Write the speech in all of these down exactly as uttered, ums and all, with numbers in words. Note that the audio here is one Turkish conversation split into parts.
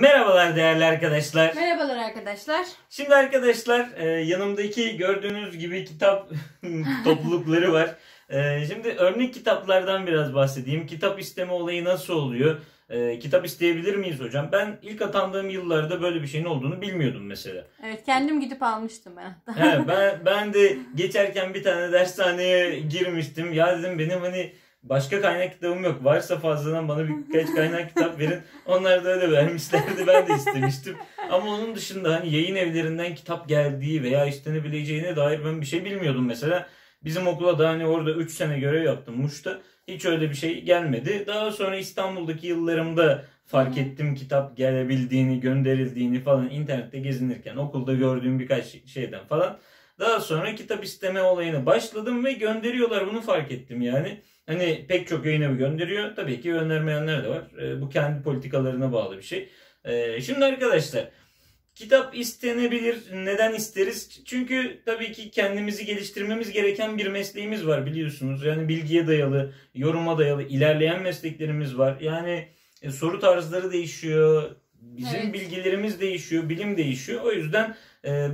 Merhabalar değerli arkadaşlar. Merhabalar arkadaşlar. Şimdi arkadaşlar yanımdaki gördüğünüz gibi kitap toplulukları var. Şimdi örnek kitaplardan biraz bahsedeyim. Kitap isteme olayı nasıl oluyor? Kitap isteyebilir miyiz hocam? Ben ilk atandığım yıllarda böyle bir şeyin olduğunu bilmiyordum mesela. Evet, kendim gidip almıştım ben. He, ben, ben de geçerken bir tane dershaneye girmiştim. Ya dedim, benim hani başka kaynak kitabım yok. Varsa fazladan bana birkaç kaynak kitap verin. Onlar da öyle vermişlerdi. Ben de istemiştim. Ama onun dışında hani yayın evlerinden kitap geldiği veya istenebileceğine dair ben bir şey bilmiyordum mesela. Bizim okula da hani orada üç sene görev yaptım Muş'ta. Hiç öyle bir şey gelmedi. Daha sonra İstanbul'daki yıllarımda fark ettim kitap gelebildiğini, gönderildiğini falan. İnternette gezinirken, okulda gördüğüm birkaç şeyden falan. Daha sonra kitap isteme olayına başladım ve gönderiyorlar, bunu fark ettim yani. Hani pek çok yayın evi gönderiyor. Tabii ki göndermeyenler de var. Bu kendi politikalarına bağlı bir şey. Şimdi arkadaşlar, kitap istenebilir. Neden isteriz? Çünkü tabii ki kendimizi geliştirmemiz gereken bir mesleğimiz var, biliyorsunuz. Yani bilgiye dayalı, yoruma dayalı ilerleyen mesleklerimiz var. Yani soru tarzları değişiyor. Bizim evet. bilgilerimiz değişiyor, bilim değişiyor. O yüzden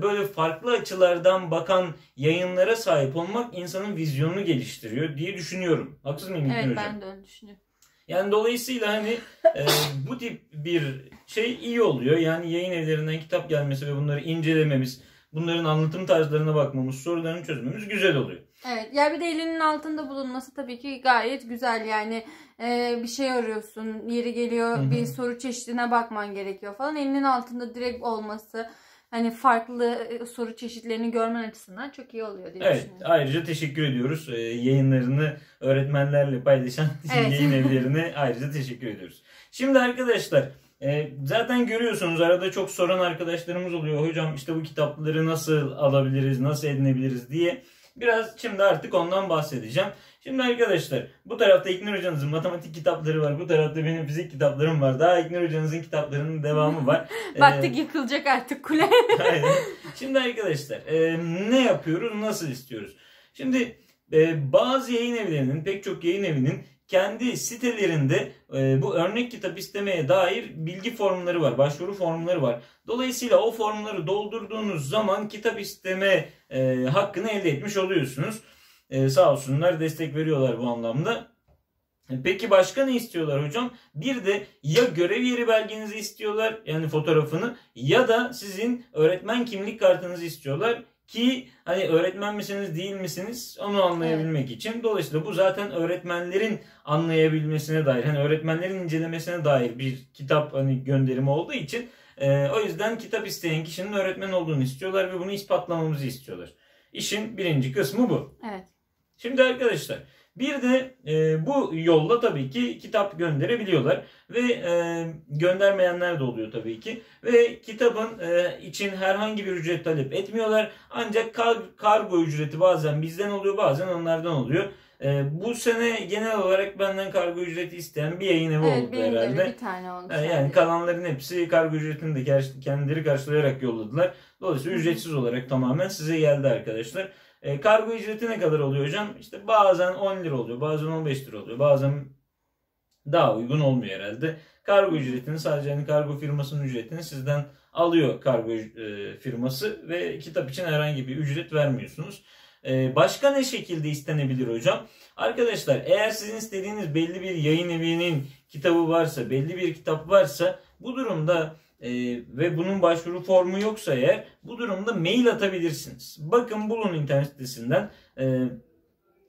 böyle farklı açılardan bakan yayınlara sahip olmak insanın vizyonunu geliştiriyor diye düşünüyorum. Haksız mıyım? Evet, ben de öyle düşünüyorum. Yani dolayısıyla hani e, bu tip bir şey iyi oluyor. Yani yayın evlerinden kitap gelmesi ve bunları incelememiz, bunların anlatım tarzlarına bakmamız, sorularını çözmemiz güzel oluyor. Evet, ya bir de elinin altında bulunması tabii ki gayet güzel. Yani e, bir şey arıyorsun, yeri geliyor, Hı-hı. bir soru çeşidine bakman gerekiyor falan. Elinin altında direkt olması, hani farklı soru çeşitlerini görmen açısından çok iyi oluyor diye evet, düşünüyorum. Ayrıca teşekkür ediyoruz. E, yayınlarını öğretmenlerle paylaşan evet. yayın evlerine ayrıca teşekkür ediyoruz. Şimdi arkadaşlar, e, zaten görüyorsunuz arada çok soran arkadaşlarımız oluyor. Hocam işte bu kitapları nasıl alabiliriz, nasıl edinebiliriz diye. Biraz şimdi artık ondan bahsedeceğim. Şimdi arkadaşlar, bu tarafta İknir hocanızın matematik kitapları var. Bu tarafta benim fizik kitaplarım var. Daha İknir hocanızın kitaplarının devamı var. Baktık ee, yıkılacak artık kule. Aynen. Şimdi arkadaşlar e, ne yapıyoruz, nasıl istiyoruz? Şimdi e, bazı yayın evlerinin, pek çok yayın evinin kendi sitelerinde e, bu örnek kitap istemeye dair bilgi formları var, başvuru formları var. Dolayısıyla o formları doldurduğunuz zaman kitap isteme e, hakkını elde etmiş oluyorsunuz. E, sağ olsunlar, destek veriyorlar bu anlamda. Peki başka ne istiyorlar hocam? Bir de ya görev yeri belgenizi istiyorlar, yani fotoğrafını, ya da sizin öğretmen kimlik kartınızı istiyorlar. Ki hani öğretmen misiniz değil misiniz onu anlayabilmek evet. için. Dolayısıyla bu zaten öğretmenlerin anlayabilmesine dair, hani öğretmenlerin incelemesine dair bir kitap hani gönderimi olduğu için e, o yüzden kitap isteyen kişinin öğretmen olduğunu istiyorlar ve bunu ispatlamamızı istiyorlar. İşin birinci kısmı bu. Evet. Şimdi arkadaşlar, bir de e, bu yolla tabii ki kitap gönderebiliyorlar ve e, göndermeyenler de oluyor tabii ki. Ve kitabın e, için herhangi bir ücret talep etmiyorlar. Ancak kar, kargo ücreti bazen bizden oluyor, bazen onlardan oluyor. E, bu sene genel olarak benden kargo ücreti isteyen bir yayın evi evet, oldu herhalde. Bir tane oldu. Yani, yani kalanların hepsi kargo ücretini de kendileri karşılayarak yolladılar. Dolayısıyla Hı. ücretsiz olarak tamamen size geldi arkadaşlar. E, kargo ücreti ne kadar oluyor hocam? İşte bazen on lira oluyor, bazen on beş lira oluyor, bazen daha uygun olmuyor herhalde. Kargo ücretini sadece hani kargo firmasının ücretini sizden alıyor kargo e, firması ve kitap için herhangi bir ücret vermiyorsunuz. E, başka ne şekilde istenebilir hocam? Arkadaşlar, eğer sizin istediğiniz belli bir yayın evinin kitabı varsa, belli bir kitap varsa bu durumda Ee, ve bunun başvuru formu yoksa eğer, bu durumda mail atabilirsiniz. Bakın, bulun internet sitesinden e,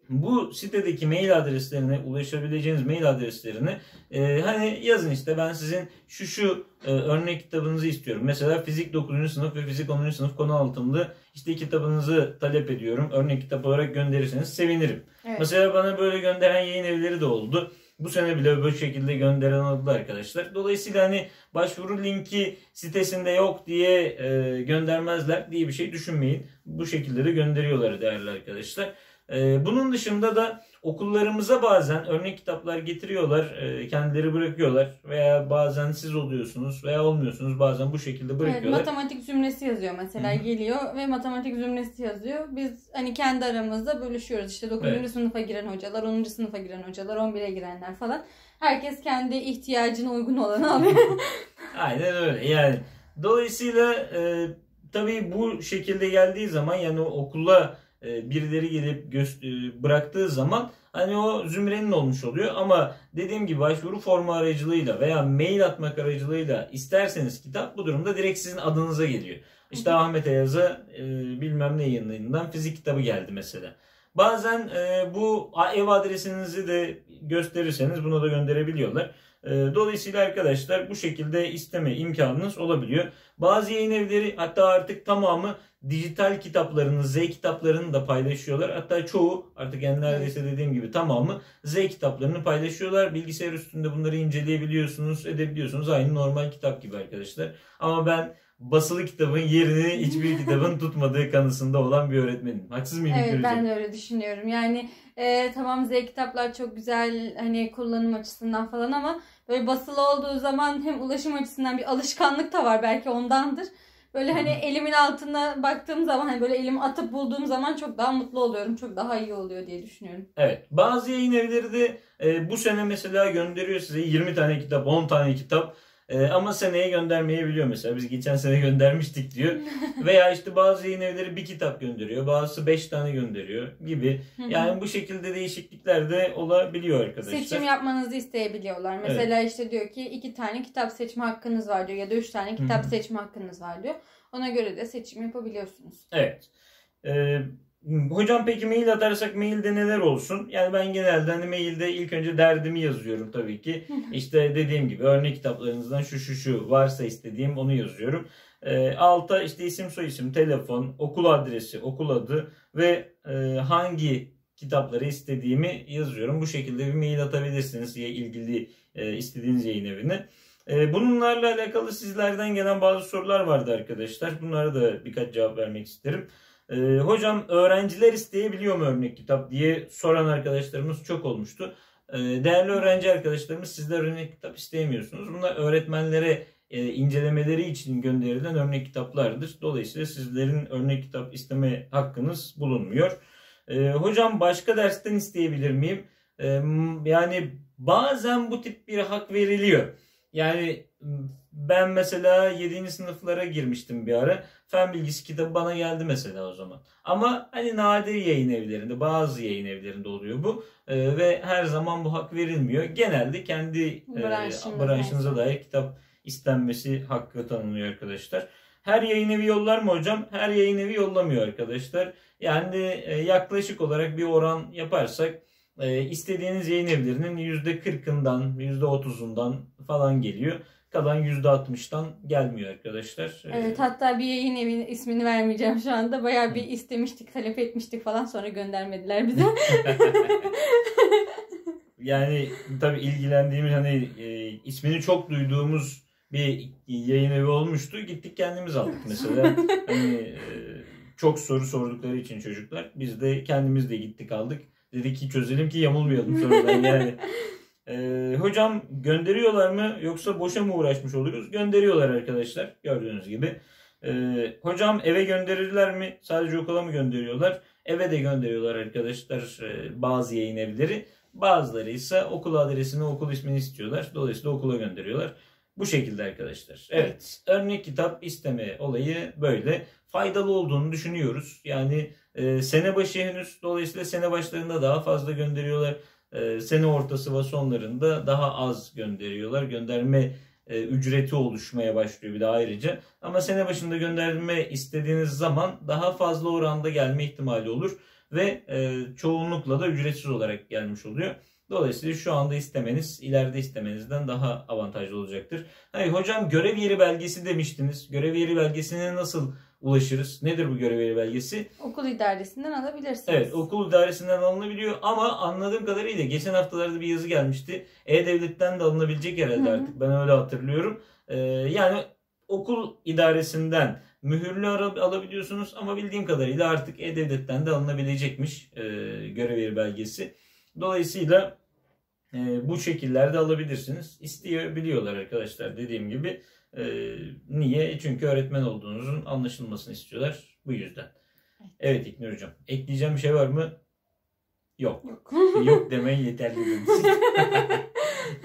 bu sitedeki mail adreslerine, ulaşabileceğiniz mail adreslerine e, hani yazın işte ben sizin şu şu e, örnek kitabınızı istiyorum. Mesela fizik dokuzuncu sınıf ve fizik onuncu sınıf konu altında işte kitabınızı talep ediyorum. Örnek kitap olarak gönderirseniz sevinirim. Evet. Mesela bana böyle gönderen yayın evleri de oldu. Bu sene bile böyle şekilde gönderen oldu arkadaşlar. Dolayısıyla hani başvuru linki sitesinde yok diye e, göndermezler diye bir şey düşünmeyin. Bu şekilde de gönderiyorlar değerli arkadaşlar. E, bunun dışında da okullarımıza bazen örnek kitaplar getiriyorlar. E, kendileri bırakıyorlar veya bazen siz oluyorsunuz veya olmuyorsunuz. Bazen bu şekilde bırakıyorlar. Evet, matematik zümresi yazıyor mesela. Hı-hı. Geliyor ve matematik zümresi yazıyor. Biz hani kendi aramızda bölüşüyoruz. İşte dokuzuncu evet. sınıfa giren hocalar, onuncu sınıfa giren hocalar, on bire girenler falan. Herkes kendi ihtiyacına uygun olanı alıyor. Aynen öyle yani. Dolayısıyla e, tabii bu şekilde geldiği zaman, yani okula e, birileri gelip e, bıraktığı zaman hani o zümrenin olmuş oluyor. Ama dediğim gibi başvuru formu aracılığıyla veya mail atmak aracılığıyla isterseniz kitap, bu durumda direkt sizin adınıza geliyor. İşte Ahmet Ayaz'a e, bilmem ne yayınlarından fizik kitabı geldi mesela. Bazen e, bu ev adresinizi de gösterirseniz buna da gönderebiliyorlar. E, dolayısıyla arkadaşlar bu şekilde isteme imkanınız olabiliyor. Bazı yayın evleri hatta artık tamamı dijital kitaplarını, Z kitaplarını da paylaşıyorlar. Hatta çoğu artık en neredeyse dediğim gibi tamamı Z kitaplarını paylaşıyorlar. Bilgisayar üstünde bunları inceleyebiliyorsunuz, edebiliyorsunuz. Aynı normal kitap gibi arkadaşlar. Ama ben basılı kitabın yerini hiçbir kitabın tutmadığı kanısında olan bir öğretmenim. Haksız mıyım? Evet, ben de öyle düşünüyorum. Yani e, tamam Z kitaplar çok güzel hani kullanım açısından falan, ama böyle basılı olduğu zaman hem ulaşım açısından bir alışkanlık da var, belki ondandır. Böyle hani elimin altına baktığım zaman, hani böyle elimi atıp bulduğum zaman çok daha mutlu oluyorum. Çok daha iyi oluyor diye düşünüyorum. Evet. Bazı yayın evleri de e, bu sene mesela gönderiyor size yirmi tane kitap, on tane kitap. Ee, ama seneye göndermeyebiliyor mesela. Biz geçen sene göndermiştik diyor. Veya işte bazı yayın evleri bir kitap gönderiyor. Bazısı beş tane gönderiyor gibi. Yani bu şekilde değişiklikler de olabiliyor arkadaşlar. Seçim yapmanızı isteyebiliyorlar. Mesela evet, işte diyor ki iki tane kitap seçme hakkınız var diyor. Ya da üç tane kitap seçme hakkınız var diyor. Ona göre de seçim yapabiliyorsunuz. Evet. Evet. Hocam peki mail atarsak mailde neler olsun? Yani ben genelde hani mailde ilk önce derdimi yazıyorum tabii ki. İşte dediğim gibi örnek kitaplarınızdan şu şu şu varsa istediğim onu yazıyorum. E, alta işte isim, soyisim, telefon, okul adresi, okul adı ve e, hangi kitapları istediğimi yazıyorum. Bu şekilde bir mail atabilirsiniz ilgili e, istediğiniz yayın evine. E, bunlarla alakalı sizlerden gelen bazı sorular vardı arkadaşlar. Bunlara da birkaç cevap vermek isterim. Ee, hocam öğrenciler isteyebiliyor mu örnek kitap diye soran arkadaşlarımız çok olmuştu. Ee, değerli öğrenci arkadaşlarımız, sizler örnek kitap isteyemiyorsunuz. Bunlar öğretmenlere e, incelemeleri için gönderilen örnek kitaplardır. Dolayısıyla sizlerin örnek kitap isteme hakkınız bulunmuyor. Ee, hocam başka dersten isteyebilir miyim? Ee, yani bazen bu tip bir hak veriliyor. Yani ben mesela yedinci sınıflara girmiştim bir ara. Fen bilgisi kitabı bana geldi mesela o zaman. Ama hani nadir yayın evlerinde, bazı yayın evlerinde oluyor bu. Ee, ve her zaman bu hak verilmiyor. Genelde kendi e, branşınıza dair kitap istenmesi hakkı tanınıyor arkadaşlar. Her yayın evi yollar mı hocam? Her yayın evi yollamıyor arkadaşlar. Yani e, yaklaşık olarak bir oran yaparsak e, istediğiniz yayın evlerinin yüzde kırkından, yüzde otuzundan falan geliyor. Kalan yüzde altmıştan gelmiyor arkadaşlar. Evet, hatta bir yayın evinin ismini vermeyeceğim şu anda. Bayağı bir istemiştik, talep etmiştik falan, sonra göndermediler bize. Yani tabii ilgilendiğimiz, hani e, ismini çok duyduğumuz bir yayın evi olmuştu. Gittik kendimiz aldık mesela. Hani, e, çok soru sordukları için çocuklar. Biz de kendimiz de gittik aldık. Dedik ki çözelim ki yamulmayalım sorudan yani. Ee, hocam gönderiyorlar mı yoksa boşa mı uğraşmış oluyoruz? Gönderiyorlar arkadaşlar, gördüğünüz gibi. Ee, hocam eve gönderirler mi? Sadece okula mı gönderiyorlar? Eve de gönderiyorlar arkadaşlar e, bazı yayın evleri. Bazıları ise okul adresini, okul ismini istiyorlar. Dolayısıyla okula gönderiyorlar. Bu şekilde arkadaşlar. Evet, örnek kitap isteme olayı böyle. Faydalı olduğunu düşünüyoruz. Yani e, sene başı henüz, dolayısıyla sene başlarında daha fazla gönderiyorlar. Ee, sene ortası ve sonlarında daha az gönderiyorlar. Gönderme e, ücreti oluşmaya başlıyor bir de ayrıca. Ama sene başında gönderme istediğiniz zaman daha fazla oranda gelme ihtimali olur. Ve e, çoğunlukla da ücretsiz olarak gelmiş oluyor. Dolayısıyla şu anda istemeniz ileride istemenizden daha avantajlı olacaktır. Hayır, hocam görev yeri belgesi demiştiniz. Görev yeri belgesine nasıl ulaşırız? Nedir bu görev yeri belgesi? Okul idaresinden alabilirsiniz. Evet, okul idaresinden alınabiliyor ama anladığım kadarıyla geçen haftalarda bir yazı gelmişti. E-Devlet'ten de alınabilecek herhalde artık. Ben öyle hatırlıyorum. Ee, yani okul idaresinden mühürlü alabiliyorsunuz ama bildiğim kadarıyla artık E-Devlet'ten de alınabilecekmiş e, görev yeri belgesi. Dolayısıyla e, bu şekillerde alabilirsiniz. İsteyebiliyorlar arkadaşlar dediğim gibi. Ee, niye? Çünkü öğretmen olduğunuzun anlaşılmasını istiyorlar. Bu yüzden. Evet İknir hocam. Ekleyeceğim bir şey var mı? Yok. Yok, Yok demeyin yeterli.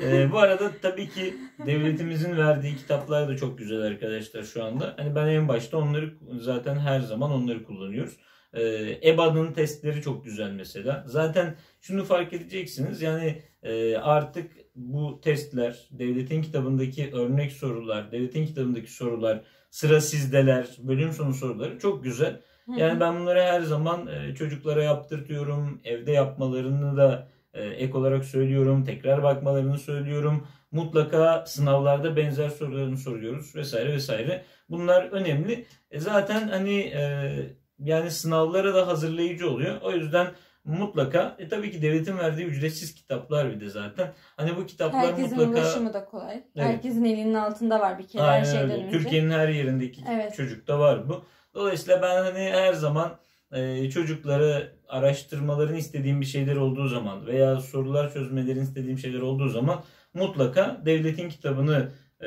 Ee, bu arada tabii ki devletimizin verdiği kitaplar da çok güzel arkadaşlar şu anda. Hani ben en başta onları zaten her zaman onları kullanıyoruz. Ee, E B A'nın testleri çok güzel mesela. Zaten şunu fark edeceksiniz. Yani e, artık bu testler, devletin kitabındaki örnek sorular, devletin kitabındaki sorular, sıra sizdeler, bölüm sonu soruları çok güzel. Yani ben bunları her zaman e, çocuklara yaptırtıyorum. Evde yapmalarını da e, ek olarak söylüyorum. Tekrar bakmalarını söylüyorum. Mutlaka sınavlarda benzer sorularını soruyoruz vesaire vesaire. Bunlar önemli. E, zaten hani e, yani sınavlara da hazırlayıcı oluyor. O yüzden mutlaka e, tabii ki devletin verdiği ücretsiz kitaplar bir de zaten. Hani bu kitaplar herkesin mutlaka... Herkesin ulaşımı da kolay. Evet. Herkesin elinin altında var bir kere. Aynen her şeyden öyle. Önce. Türkiye'nin her yerindeki evet. çocukta var bu. Dolayısıyla ben hani her zaman e, çocuklara araştırmalarını istediğim bir şeyler olduğu zaman veya sorular çözmelerini istediğim şeyler olduğu zaman mutlaka devletin kitabını e,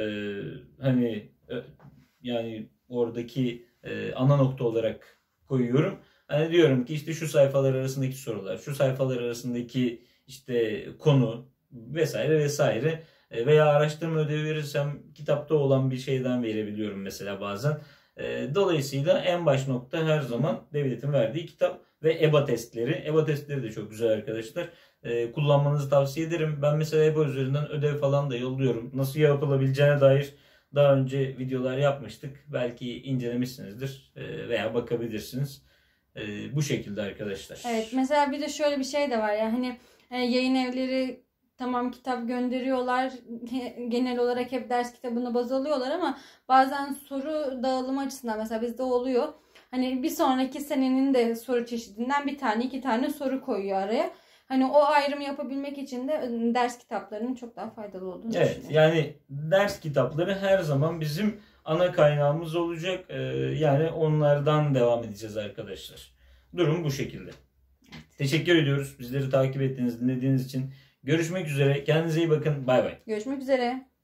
hani e, yani oradaki e, ana nokta olarak koyuyorum. Hani diyorum ki işte şu sayfalar arasındaki sorular, şu sayfalar arasındaki işte konu vesaire vesaire e, veya araştırma ödevi verirsem kitapta olan bir şeyden verebiliyorum mesela bazen. Dolayısıyla en baş nokta her zaman devletin verdiği kitap ve E B A testleri. E B A testleri de çok güzel arkadaşlar. E, kullanmanızı tavsiye ederim. Ben mesela E B A üzerinden ödev falan da yolluyorum. Nasıl yapılabileceğine dair daha önce videolar yapmıştık. Belki incelemişsinizdir e, veya bakabilirsiniz. E, bu şekilde arkadaşlar. Evet, mesela bir de şöyle bir şey de var. Yani hani e, yayın evleri tamam kitap gönderiyorlar. Genel olarak hep ders kitabını baz alıyorlar ama bazen soru dağılımı açısından mesela bizde oluyor. Hani bir sonraki senenin de soru çeşidinden bir tane iki tane soru koyuyor araya. Hani o ayrımı yapabilmek için de ders kitaplarının çok daha faydalı olduğunu evet, düşünüyorum. Evet, yani ders kitapları her zaman bizim ana kaynağımız olacak. Ee, yani onlardan devam edeceğiz arkadaşlar. Durum bu şekilde. Evet. Teşekkür ediyoruz. Bizleri takip ettiğiniz, dinlediğiniz için. Görüşmek üzere. Kendinize iyi bakın. Bay bay. Görüşmek üzere.